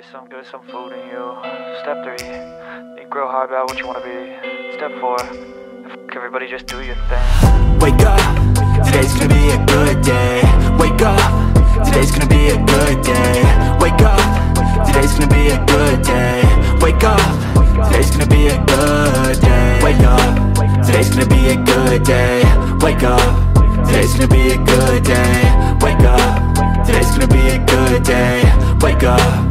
Get some good, some food in you. Step 3, think real hard about what you want to be. Step 4, everybody just do your thing. Wake up, today's gonna be a good day. Wake up, today's gonna be a good day. Wake up, today's gonna be a good day. Wake up, today's gonna be a good day. Wake up, today's gonna be a good day. Wake up, today's gonna be a good day. Wake up, today's gonna be a good day. Wake up.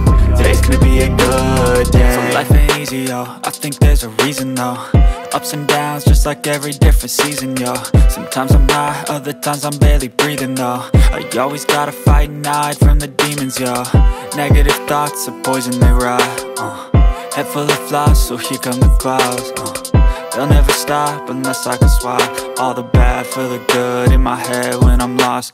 today's gonna be a good day. So life ain't easy, yo, I think there's a reason though. Ups and downs, just like every different season, yo. Sometimes I'm high, other times I'm barely breathing, though. I always gotta fight and hide from the demons, yo. Negative thoughts are poison, they rot, Head full of flaws, so here come the clouds, They'll never stop unless I can swap all the bad for the good in my head when I'm lost,